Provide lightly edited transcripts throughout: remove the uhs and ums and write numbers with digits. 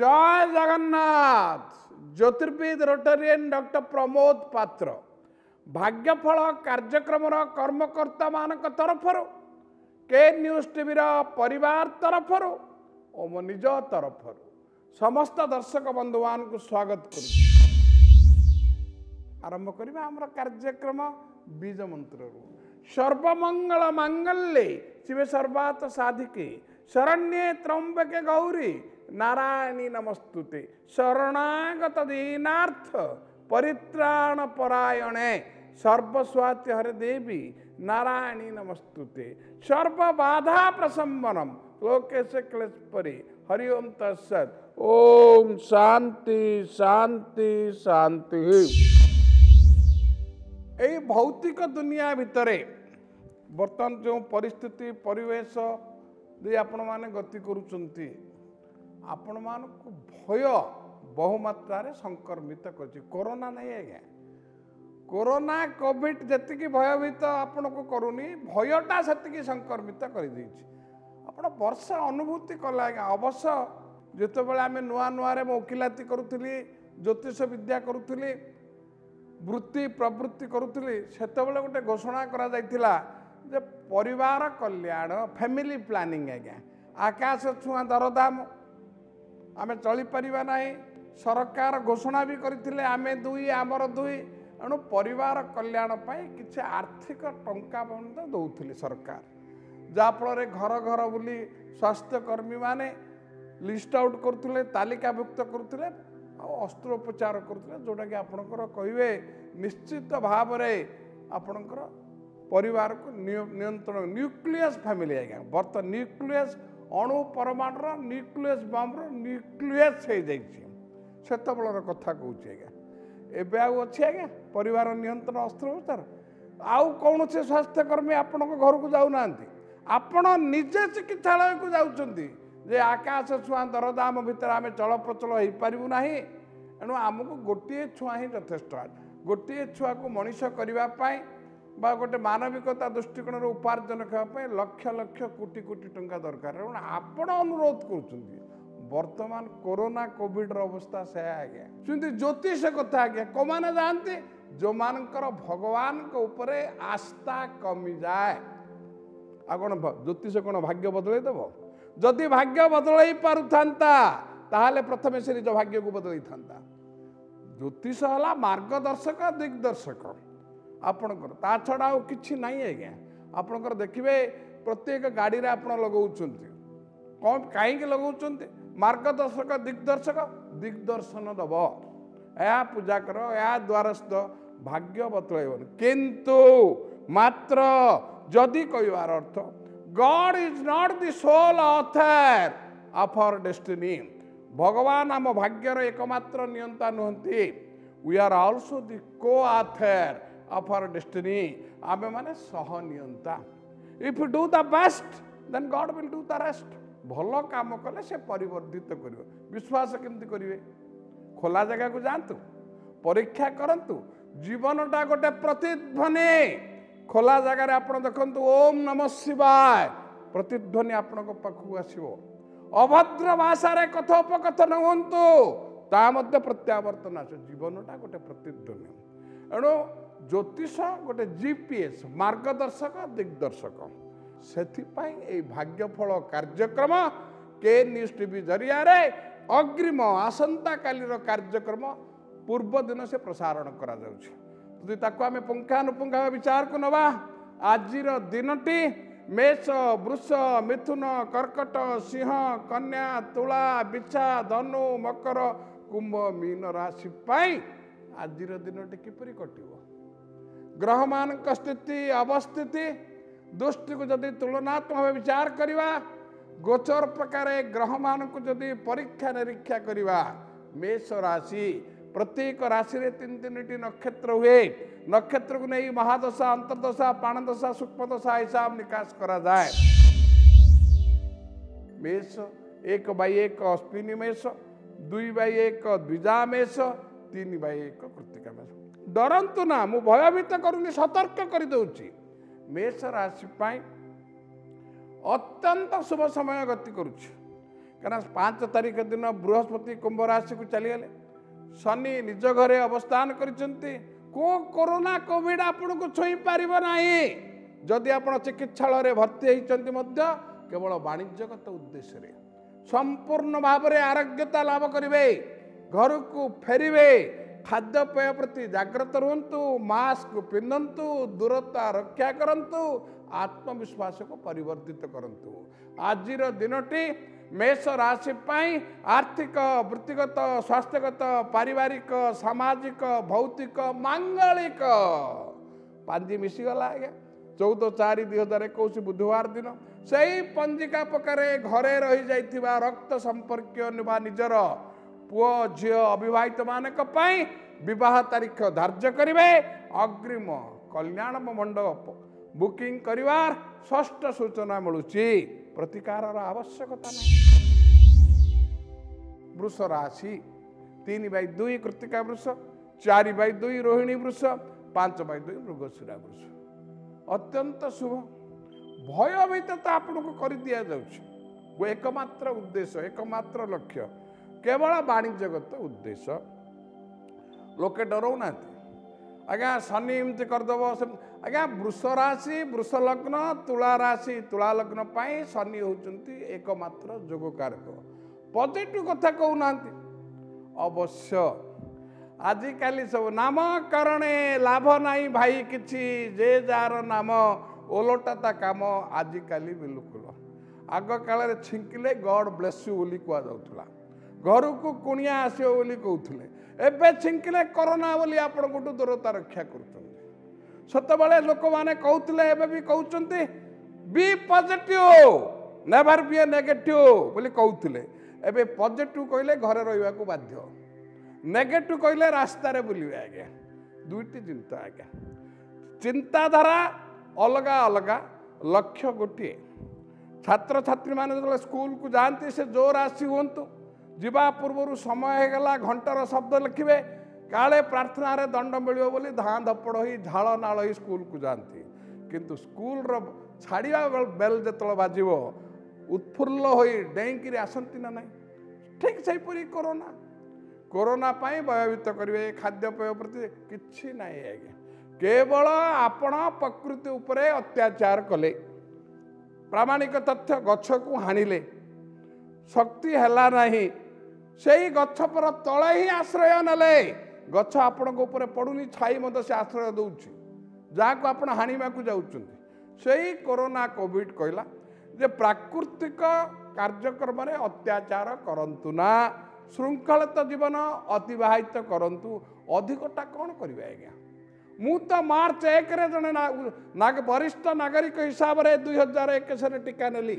जय जगन्नाथ। ज्योतिर्विद Rotarian doctor Pramod Patra भाग्यफल कार्यक्रम कर्मकर्ता मान तरफर के न्यूज टीवी परिवार तरफर और मो निज तरफर समस्त दर्शक बंधु मान को स्वागत करंभ करम कार्यक्रम बीज मंत्र सर्वमंगल मंगल्ये शिवे सर्वार्थ साधिके शरण्ये त्र्यंबके गौरी नारायणी नमस्तुते शरणागत दीनार्थ परित्राण परायणे सर्वस्वाति हरे देवी नारायणी नमस्तुते सर्व बाधा प्रसम्बरम लोकेश क्लेश परि हरि ओम तत्सत्। ओम शांति शांति शांति। ए भौतिक दुनिया भितरे बर्तमान जो परिस्थिति परिवेश दे आपण माने गति करुचंती आपण मान को भय बहुमात्र संक्रमित करोना नहीं आज्ञा कोरोना कोविड जी भयभीत आपण को करूनी भयटा से संक्रमित करदे आप वर्षा अनुभूति कला आज्ञा अवश्य जिते बड़े आम नुआ नुआर वकिलाती करूली ज्योतिष विद्या करूली वृत्ति प्रवृत्ति करूली से गोटे घोषणा करा परिवार कल्याण फैमिली प्लानिंग आज्ञा आकाश छुआ दरदाम आमे चली परिवा नहीं सरकार घोषणा भी करथिले आमे दुई आमर दुई एणु परिवार कल्याण पाई किसी आर्थिक टंका दौले सरकार जहाँफल घर घर बुली स्वास्थ्यकर्मी माने लिस्ट आउट करथिले तालिकाभुक्त करथिले अस्त्रोपचार करथिले जोटा कि आपनकर कहिवे निश्चित भाव में आपनकर परिवार को नियंत्रण न्यूक्लियस फैमिली आज्ञा बर्त न्यूक्लियस अणु परमाणुर न्यूक्लियस बम्र न्यूक्लियस हो जातबल कथा कौच आज्ञा एवं आउ अच्छे आज्ञा परिवार नियंत्रण अस्त्रोपचार आउ कौन से स्वास्थ्यकर्मी आपण घर को जाऊना आपण निजे चिकित्सालय को जाऊँच आकाश छुआ दरदाम भितर आम चलप्रचल हो पारूना एणु आमको गोटे छुआ ही जथेष्ट गोटे छुआ को मनीष करने बा गोटे मानविकता दृष्टिकोण उपार्जन करने लक्ष लक्ष कोटी कोटी टंका दरकार आपण अनुरोध कर वर्तमान कोरोना कोविड अवस्था से आज्ञा सुनते ज्योतिष कथा आज्ञा कौन मैंने जानते जो मानकर भगवान को ऊपरे आस्था कमी जाए आ कौन ज्योतिष कौन भाग्य बदल देव जदि भाग्य बदल पारता प्रथम से निज भाग्य को बदल था ज्योतिष है मार्गदर्शक दिग्दर्शक आपणकर ता छड़ा आउ किछि नाही आज्ञा आपणकर देखिबे प्रत्येक गाड़ी रे आपण लगाउचंती कोन काई के लगाउचंती मार्गदर्शक दिग्दर्शन दब या पूजा कर या द्वारस्थ भाग्य बतलेबन किंतु मात्र जदि कहिवार अर्थ God is not the sole author of our destiny भगवान आम भाग्यर एकमात्र नियंता नुहंती we are also the co author of our destiny आमे माने सहनियंता if you do the best then God will do the rest भल काम कले से परिवर्तित करिवो विश्वास केमति करिवे खोला जगह को जानतु परीक्षा करंतु जीवनटा गोटे प्रतिध्वनि खोला जगह रे आपण देखंतु ओम नमः शिवाय प्रतिध्वनि आपण को पाखु आसीबो अभद्र भाषा रे कथोपकथन होंतु ता मध्ये प्रत्यावर्तन आछ जीवनटा गोटे प्रतिध्वनि एणु ज्योतिष गोटे जीपीएस मार्गदर्शक दिग्दर्शक से भाग्यफल कार्यक्रम के न्यूज टीवी जरिया रे अग्रिम आसंता कालीर कार्यक्रम पूर्व दिन से प्रसारण करा जाउछि ताकु आमे पुंखानुपुंखा विचार को नवा आजिर दिनटी मेष वृष मिथुन कर्कट सिंह कन्या तुला बिछा धनु मकर कुंभ मीन राशि पाई आजिर दिनटी किपरि कटिबो ग्रह मान स्थिति अवस्थिति दृष्टि को जदि तुलनात्मक भाव विचार करवा गोचर प्रकार ग्रह मान को जदि परीक्षा निरीक्षा करवा मेष राशि प्रत्येक राशि रे तीन तीन टी नक्षत्र हुए नक्षत्र को नहीं महादशा अंतर्दशा पाणदशा सूक्ष्मदशा हिसाब निकास करा जाए मेष 1/1 अश्विनी मेष 2/1 द्विजा मेष 3/1 कृत्तिका मेष डरतु ना मु भयभीत करूनी सतर्क करदे मेष राशि अत्यंत शुभ समय गति करुच्छ कहीं 5 तारीख दिन बृहस्पति कुंभ राशि को चलीगले शनि निज घरे अवस्थान कोरोना कोविड आपण को छुई पार ना जदि आप चिकित्सालय भर्ती होती केवल वाणिज्यगत उद्देश्य संपूर्ण भाव में आरोग्यता लाभ करेंगे घर को फेरबे खाद्यपेय प्रति जाग्रत रुहतु मास्क पिंधतु दूरता रक्षा करतु आत्मविश्वास को परिवर्तित करतु। आज दिनटी मेष राशि पाई आर्थिक वृत्तिगत स्वास्थ्यगत पारिवारिक सामाजिक भौतिक मांगलिक पांजी मिशीगला आज्ञा 14-4-2021 बुधवार दिन से ही पंजिका पकड़े घरे रही जाइथिबा रक्त संपर्क निजर पुओ झी अविवाहित मानी बह तारीख धार्य करे अग्रिम कल्याण मंडप बुकिंग करिवार षष्ठ सूचना मिलूची प्रतिकार आवश्यकता नहीं। वृष राशि 3/2 कृत्तिका वृष 4/2 रोहिणी वृष 5/2 मृगशिरा वृष अत्यंत शुभ भयभीतता आपको कर दि जाऊ एकमात्र उद्देश्य एकमात्र लक्ष्य केवल वाणिज्यगत उद्देश्य लोके डरौना आज्ञा शनि एमती करदेव आज्ञा वृष राशि वृष लग्न तुला राशि तुला लग्न पर शनि होती एकमात्र जोग कारक पॉजिटिव कथा कहना अवश्य आजिकल सब नाम कारण लाभ नाई भाई किसी जे जार नाम ओलटाता कम आजिकल बिलकुल आग काल छिंकिले गॉड ब्लेस यू बोली कहला घर को कुणिया आसो बोली कहते एवं छिंकिले कोरोना बोली आपड़ गोटे दूरता रक्षा करते लोक मैंने कहते एवं भी कहते be positive never be negative बोली कहते एवं पॉजिटिव कहले घर रहा बाध्य नेगेटिव कहले रास्तार बुलवे आज्ञा दुईटी चिंता आज्ञा चिंताधारा अलग अलग लक्ष्य गोटे छात्र छात्री मैंने स्कूल को जाती से जोर आसी हूँ जीवा पूर्व समय होगा घंटार शब्द लिखे काले प्रार्थना रे दंड मिल बोली धाँ धपड़ हो झाड़ नाड़ हो स्कूल को जाती किंतु स्कूल रो छाड़ा बेल जो बाजि उत्फुल्ल हो डेईकि आसती ना ठीक से कोरोना कोरोना भयभीत करेंगे खाद्यपेय प्रति किसी ना आज्ञा केवल आपण प्रकृति उपरे अत्याचार कले प्रामाणिक तथ्य गच्छ को हाणिले शक्ति हैला नहीं से ही गच्छ पर तले ही आश्रय नले गच्छ आपण को ऊपर पड़ूनी छाई मत से आश्रय दूची जहाँ आप हाणीमा जाऊँ से ही कोरोना कोविड कहला जे प्राकृतिक कार्यक्रम अत्याचार करंतु ना श्रृंखलित जीवन अतिवाहित करंतु अधिकटा कौन करें आज्ञा मु तो मार्च 1 जड़े वरिष्ठ नागरिक हिसाब से 2001 से टीका नेली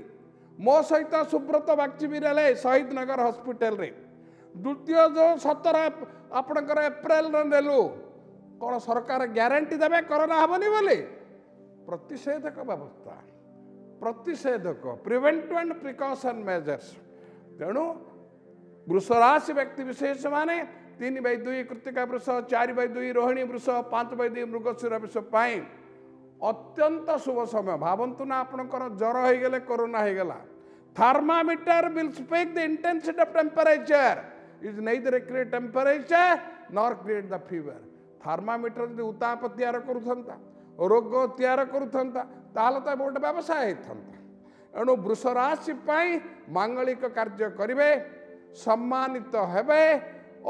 मो सहित सुब्रत बागचीबी रे शहीद नगर हॉस्पिटल रे द्वितीय जो 17 आपणकर एप्रिल नेलु कौन सरकार ग्यारंटी देवे कोरोना हेनी बोली प्रतिषेधक व्यवस्था प्रतिषेधक प्रिवेंट एंड प्रिकॉशन मेजर्स तेणु वृष राशि व्यक्ति विशेष माने 3/2 कृत्तिका वृष 4/2 रोहिणी वृष 5/2 मृगशिरा वृष अत्यंत शुभ समय भावंतु ना आपणकर ज्वर होगले कोरोना होगा thermometer will speak the intensity of temperature is neither create temperature nor create the fever thermometer जो उताप तैयार करूंता रोग तैयार करूंता तो गोटे व्यवसाय होता एणु वृष राशि मांगलिक कार्य करेंगे सम्मानित होबे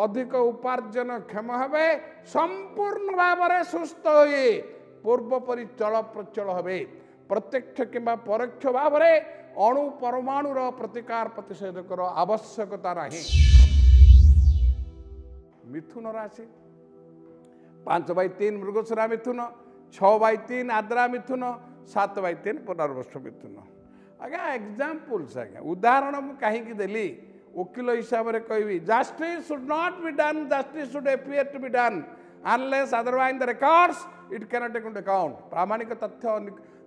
अधिक उपार्जन क्षम होबे संपूर्ण भाव में सुस्थ हो पूर्वपरी चल प्रचल हे प्रत्यक्ष किंवा परोक्ष भाव में अणु परमाणुर प्रतिकार प्रतिषेधक आवश्यकता नहीं। मिथुन राशि 5/3 मृगशिरा मिथुन 6/3 आद्रा मिथुन 7/3 पुनर्वस मिथुन आज्ञा एग्जाम्पल्स आज्ञा उदाहरण मुझे कहीं देली वकिल हिसाब से कहबी justice should not be done justice should appear to be done unless otherwise the records it cannot take into account प्रामाणिक तथ्य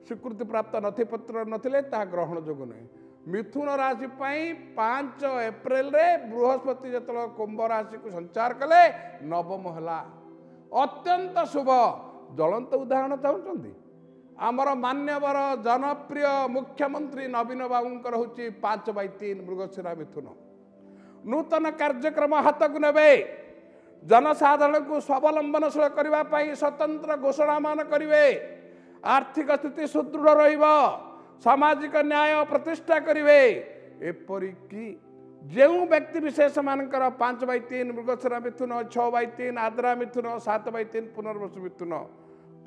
स्वीकृति प्राप्त नथिपत्र नथिले ता ग्रहण जोग नहीं। मिथुन राशि पाई 5 एप्रिल रे बृहस्पति जतल कुंभ राशि को संचार कले नवम हला अत्यंत शुभ ज्वलंत उदाहरण चाहते आमर मान्यवर जनप्रिय मुख्यमंत्री नवीन बाबूंकर होची 5/3 मृगशिरा मिथुन नूतन कार्यक्रम हाथ को नेबे जनसाधारण को स्वावलंबनशील करने स्वतंत्र घोषणा मान करेंगे आर्थिक स्थिति सुदृढ़ सामाजिक न्याय प्रतिष्ठा करेंगे एपरिकी जो व्यक्ति विशेष मानकर 5/3 मृगशिरा मिथुन 6/3 आद्रा मिथुन 7/3 पुनर्वसु मिथुन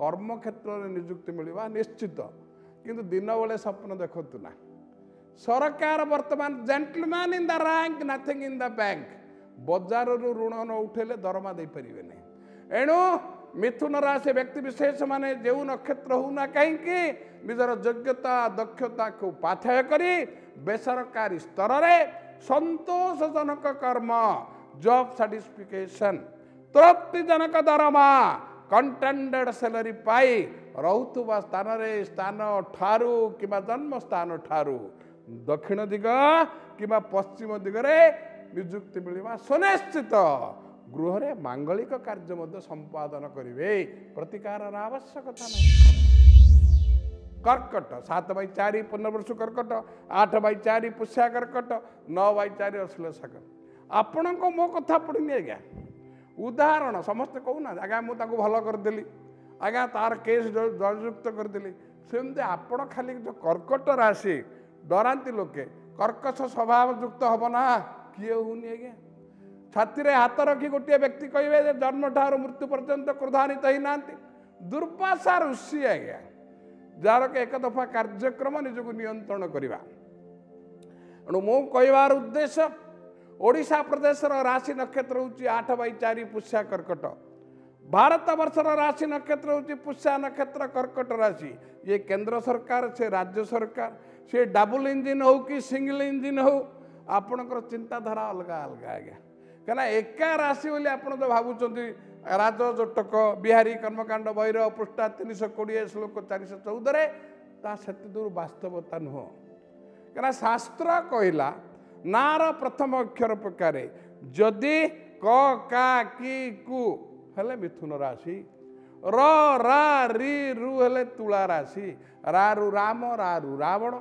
कर्म क्षेत्र में निजुक्ति मिलवा निश्चित किंतु दिन बेले स्वप्न देखतु ना सरकार वर्तमान gentleman in the rank nothing in the bank बजार रु ऋण न उठेले दरमा दे परिवे नै एणु मिथुन राशि व्यक्ति विशेष माने जो नक्षत्र होना कहीं निजर योग्यता दक्षता को पाथय करी बेसरकारी स्तर में संतोषजनक कर्म जॉब सैटिस्फिकेशन तृप्तिजनक दरमा कंटेंडेड सैलरी पाई रुवा स्थान स्थान ठारू कि जन्म स्थान ठारू दक्षिण दिग कि पश्चिम दिगरे निजुक्ति मिलवा सुनिश्चित गृह रे मांगलिक कार्य संपादन करेंगे प्रतिकार आवश्यकता नहीं। कर्कट 7/4 पुनर्वसु कर्कट 8/4 पुष्या कर्कट 9/4 अश्लेषा कर्कट आपण को मो कथा पड़नी आज्ञा उदाहरण समस्ते कहना आज्ञा मुझे भल करदेली आज्ञा तार केस जयजुक्त करदेली सेमती आपण खाली जो कर्कट राशि डराती लोके कर्कश स्वभाव युक्त हम ना किए होनी आज्ञा छाती हाथ रखी गोटे व्यक्ति कहे जन्म ठार मृत्यु पर्यंत क्रोधान्वित होना दुर्वासा ऋषि आज्ञा जार के एक दफा कार्यक्रम निजक नियंत्रण करवा मो कहार उद्देश्य ओडिशा प्रदेश राशि नक्षत्र हूँ 8/4 पुष्या कर्कट भारत वर्षर राशि नक्षत्र हूँ पुष्या नक्षत्र कर्कट राशि ये केंद्र सरकार से राज्य सरकार से डबल इंजिन हो कि सिंगल इंजिन हो आपणकर चिंताधारा अलग अलग आज्ञा क्या एका राशि बोली आप जो भावुंट राज जोटक बिहारी कर्मकांड भैरव पृष्ठा 320 श्लोक 414 से दूर वास्तवता नुह क्या शास्त्र कहला नार प्रथम अक्षर प्रकार जदि क का की कु हेले मिथुन राशि र रा री रु हेले तुला राशि रारु राम रारु रावण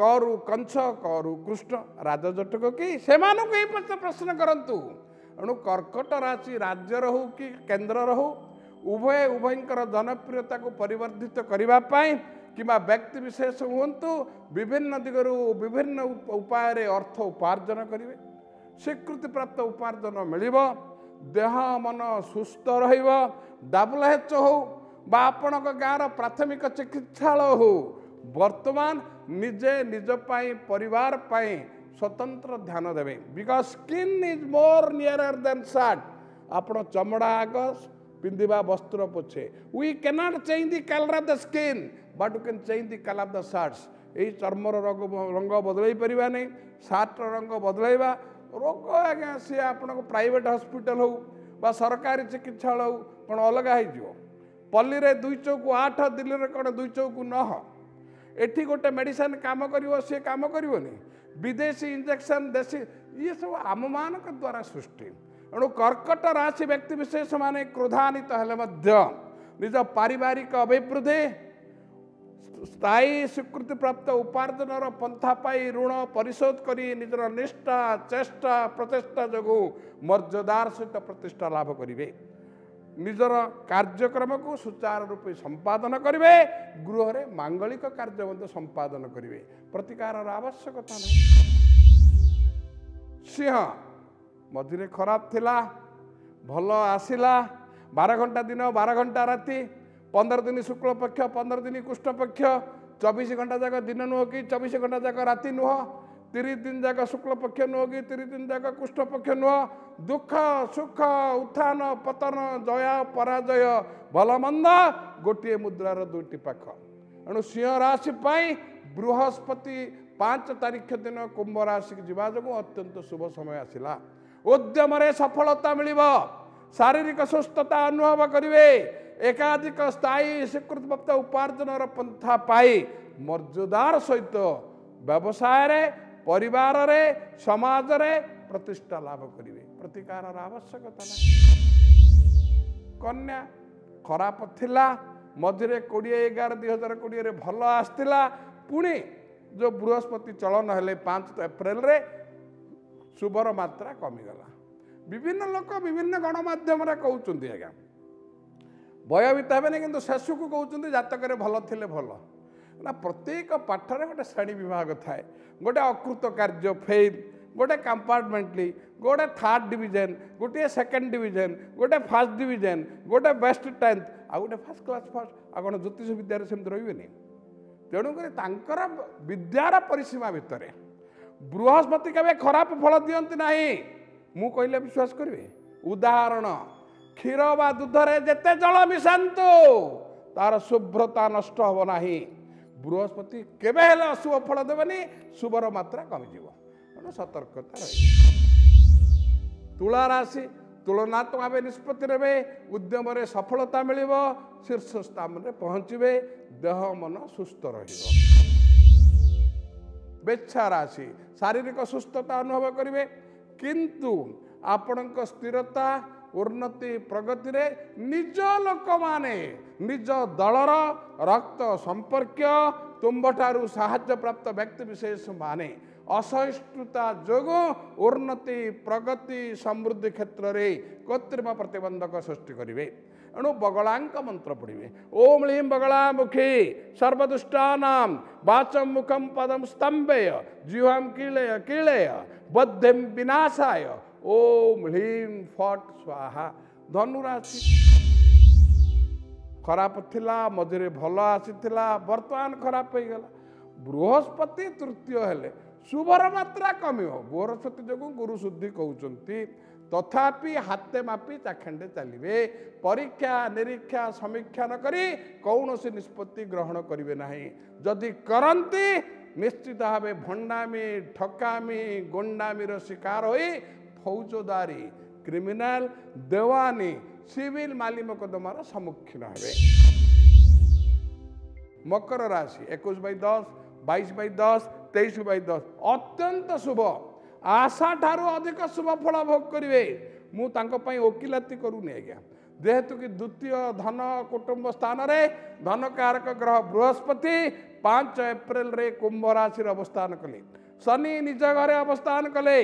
करु कंस करु कृष्ण राज जटक कि से प्रश्न करतु एणु कर्कट राशि राज्य हो कि केन्द्र हो उभय उभयंकर जनप्रियता को परिवर्धित करने किमा व्यक्ति विशेष हूँ विभिन्न दिगरू विभिन्न उपाय अर्थ उपार्जन करेंगे स्वीकृति प्राप्त उपार्जन मिल देह मन सुस्थ रWHO हो आपण गाँव प्राथमिक चिकित्सालय हो वर्तमान निजे निज परिवार पाई स्वतंत्र ध्यान देवे because skin is more nearer than shirt आपण चमड़ा आग पिंधा वस्त्र पोछे we cannot change the colour of the skin but you can change the colour of the shirts यही चर्मर रंग बदल पारा नहीं सार्टर रंग बदलवा रोग आज्ञा सी आपन को प्राइवेट हॉस्पिटल हो बा सरकारी चिकित्सालय हो कौन अलग हो पल्ली रे 2 चौक 8 दिल्ली रे कौन 2 चौक 9 एठी गोटे मेडिसिन काम करिवो से काम करिवोनी विदेशी इंजेक्शन देसी ये सब आम मानक द्वारा सृष्टि एणु कर्कट राशि व्यक्ति विशेष माने क्रोधान्वित हेले मध्य निज पारिवारिक अभिवृद्धि स्थायी स्वीकृति प्राप्त उपार्जनर पंथा पाई ऋण परिशोध करी निजर निष्ठा चेष्टा प्रचेष्टा जो मर्यादार सहित प्रतिष्ठा लाभ करेंगे निजर कार्यक्रम को सुचारू रूपे संपादन करेंगे गृह रे मांगलिक कार्य संपादन करेंगे प्रतिकार आवश्यकता नहीं। सिंह मझे खराब थिला भल आसला 12 घंटा दिन 12 घंटा राति 15 दिन शुक्ल पक्ष 15 दिन कृष्ण पक्ष 24 घंटा जाक दिन नुह कि 24 घंटा जाक राति नुह 30 दिन जाक शुक्ल पक्ष नुह कि 30 दिन जाक कृष्ण पक्ष नुह दुख सुख उत्थान पतन जय पराजय भल मंद गोटे मुद्रार 2टी पाख एणु सिंह राशि पाई बृहस्पति 5 तारिख दिन कुंभ राशि की जीवा जो अत्यंत शुभ समय आसला उद्यम सफलता मिलिब शारीरिक सुस्थता अनुभव करेंगे एकाधिक स्थायी स्वीकृत प्राप्त उपार्जनर पंथा पाई मर्यादार सहित व्यवसाय परिवार रे समाज रे प्रतिष्ठा लाभ करेंगे प्रतिकार आवश्यकता नहीं। कन्या खराब थिला मझे 20/11/2020 भल आसला पुणी जो बृहस्पति चलन है 5 एप्रिल शुभर मात्रा कमीगला। विभिन्न लोक विभिन्न गणमाध्यम कहते हैं आज्ञा भयभीत हेनी कि शेष को कहते जातक भल थे भल ना। प्रत्येक पाठर गोटे श्रेणी विभाग थाए गोटे अकृत कार्य फेल गोटे कंपार्टमेंटली गोटे 3rd डिविजन गोटे 2nd डिविजन गोटे 1st डिविजन गोटे बेस्ट 10th आ गए फर्स्ट क्लास आ कौन ज्योतिष विद्यार सेमती रही। तेणुक विद्यार परिसीमा भितर बृहस्पति के खराब फल दिंती ना मु कहले विश्वास करेंगे। उदाहरण क्षीर बा दूधर जिते जल मिशातु तार शुभ्रता नष्ट हो ना। बृहस्पति केबे हेले अशुभ फल देबनी शुभर मात्रा कमिजिव तेणु सतर्कता रही। तुला राशि तुलनात्मक भाव निष्पत्ति नेबे उद्यम सफलता मिलिव शीर्ष स्थान में पहुँचे देह मन सुस्थ रहिब। बेच्छा राशि शारीरिक सुस्थता अनुभव करेंगे किंतु आपणक स्थिरता उन्नति प्रगति रे निज लोक माने निज दलर रक्त संपर्क तुम्बठारू साहाय्य प्राप्त व्यक्ति विशेष माने असहिष्णुता जोग उन्नति प्रगति समृद्धि क्षेत्र रे कृत्रिम प्रतिबंधक सृष्टि करेंगे। एणु बगलांक मंत्र पढ़े ओम लीम बगला मुखी सर्वदुष्टानां वाचं मुखं पदं स्तंभय जिह्वां कीलय कीलय बद्धं विनाशाय ओम ह्रीम फट स्वाहा। धनुराशि खराब थिला मझे भल आसी बर्तमान खराब हो गला। बृहस्पति तृतीय हेले शुभर मात्रा कमी हो बृहस्पति जो गुरु शुद्धि कहते तथापि हाते मापी चाखंडे चलिए। परीक्षा निरीक्षा समीक्षा न करी कौन सी निष्पत्ति ग्रहण करेंगे ना। जदि करती निश्चित भाव भंडामी ठकामी गुंडामीर शिकार होई फौजदारी क्रिमिनाल देवानी सिविल माली मकदमार सम्मुखीन हे। मकर राशि 21/10 22/10 23/10 अत्यंत शुभ आशा ठारू अधिक शुभ फल भोग करेंगे। मुझे ओकिलाती करूनी आज्ञा जेहेतु कि द्वितीय धन कुटुंब स्थान रे धन कारक ग्रह बृहस्पति 5 एप्रिल रे कुंभ राशि अवस्थान कले शनि निज घरे अवस्थान कले।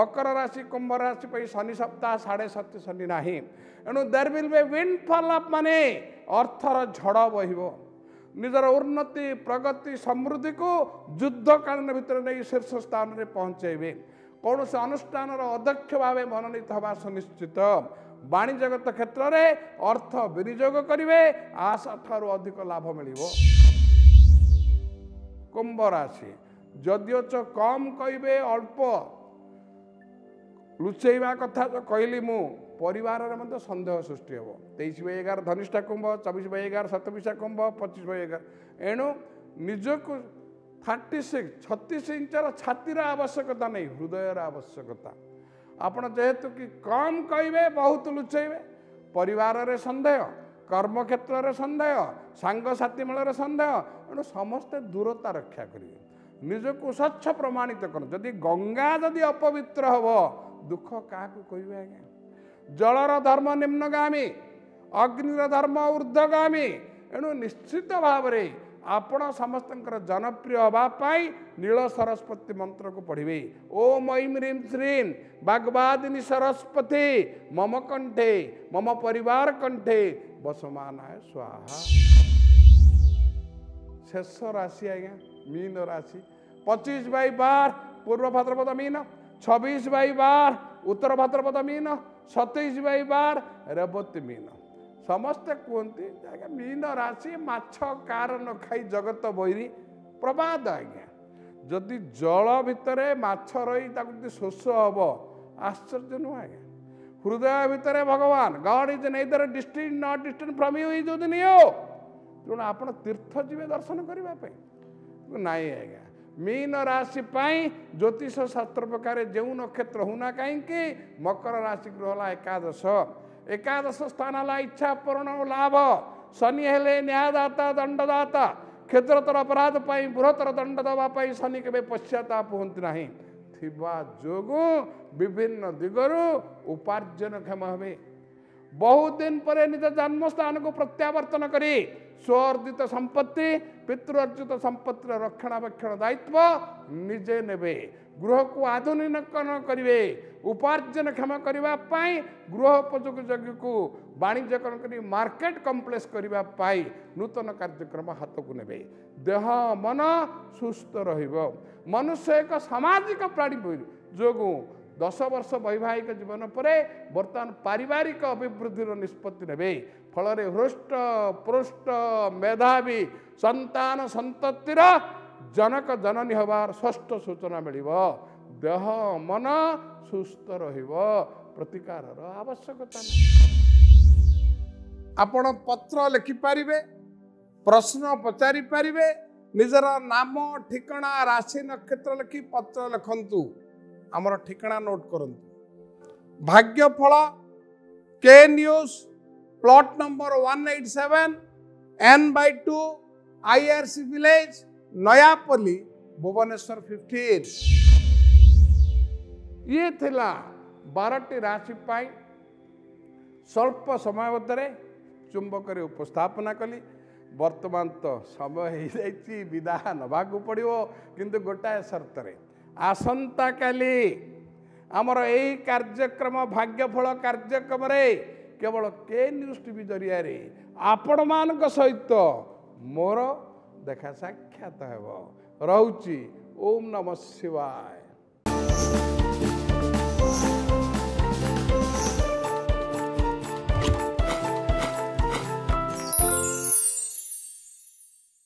मकर राशि कुंभ राशि पर शनि सप्ताह 7.5 शनि ना। एणु there will be windfall of money अर्थर झड़ बहिबो निजर उन्नति प्रगति समृद्धि को युद्ध कालन भितर नहीं शीर्ष स्थान में पहुंचेबे। कौन से अनुष्ठान अध्यक्ष भाव मनोनीत होगा सुनिश्चित। वाणिज्यगत क्षेत्र में अर्थ विनियोग करेंगे आशा ठारू अधिक लाभ मिलिवो। कुंभ राशि जदिच कम कहे अल्प लुचेवा कथा तो कहली मु परिवार में सन्देह सृष्टि हे। 23/11 धनिष्ठा कुंभ 24/11 शतभिषा कुंभ 25/11 एणु निजक 36 36 इंचर छातीर आवश्यकता नहीं हृदयर आवश्यकता। आपण जेहेतु कि कम कहे बहुत लुचेबे परिवार रे सन्देह कर्म क्षेत्र रे सन्देह सांगसाथी मेल सन्देह एणु समस्ते दूरता रक्षा करेंगे। निजको स्वच्छ प्रमाणित कर जदि गंगा जदि अपवित्र हे दुख क्या कहे आज्ञा। जलर धर्म निम्नगामी अग्निर धर्म ऊर्ध्वगामी एणु निश्चित भाव में आपण समस्त जनप्रिय होगापाई नील सरस्वती मंत्र को पढ़े ओम ऐम ह्रीम श्रीम बागवादिनी सरस्वती मम कंठे मम परिवार कंठे बसमानाय स्वाहा। शेष राशि आज्ञा मीन राशि 25/12 पूर्व भाद्रपद मीन 26/12 उत्तर भाद्रपद मीन 27/12 रेवती मीन। समस्ते कहते मीन राशि माछ कार न खाई जगत बहिरी प्रबाद आज्ञा। जदि जल भितर माछ रही ताकि शोष हम आश्चर्य नुह आज्ञा। हृदय भितर भगवान God is neither distant not distant from you is only you. तेणु आप तीर्थ जीवे दर्शन करने नाई आज्ञा। मीन राशि पाई ज्योतिष शास्त्र प्रकार जो नक्षत्र होना कहीं मकर राशि ग्रहला 11 स्थान है इच्छा पूर्ण लाभ शनि हेले न्यायदाता दंडदाता क्षेत्रतर अपराध पाई बृहतर दंड दवापाई शनि के पश्चाताप हमें ना थी जो विभिन्न दिगरू उपार्जनक्षम हे। बहुत दिन परे निज जन्म स्थान को प्रत्यावर्तन करी स्वर्जित संपत्ति पितृअर्जित संपत्तिर रक्षणाबेक्षण दायित्व निजे नेबे। गृह को आधुनिकरण करेंगे उपार्जन क्षम करने गृह उपयोग यज्ञ को वाणिज्यकरण कर मार्केट कम्प्लेक्स करने नूतन कार्यक्रम हाथ को नेबे। देह मन सुस्थ रहिबो। मनुष्य एक सामाजिक प्राणी जोगु 10 वर्ष वैवाहिक जीवन पर बर्तमान पारिवारिक अभिवृद्धि निष्पत्ति नेबे। फल हृष्ट पृष्ट मेधावी संतान संततिर जनक जननी हबार षष्ठ सूचना मिलिव। देह मन सुस्थ रहिब प्रतिकारर आवश्यकता। आपण पत्र लिखिपारे, प्रश्न पचारि पारे, निजर नाम ठिकना राशि नक्षत्र लिखि पत्र लिखतु। आमर ठिकना नोट करतु। भाग्यफल के news plot number 187 N/2 IRC village Nayapalli Bhubaneswar 15। ये थिला 12 राशि पाई स्वल्प समय भरे चुंबक उपस्थापना कली। वर्तमान तो समय हो जाए विदा नवाकू पड़ो किंतु गोटाए सर्त रे आसंता काली आमर यही कार्यक्रम भाग्यफल कार्यक्रम केवल के न्यूज टीवी जरिया आपण मान सहित मोर देखा साक्षात होम। नमः शिवाय।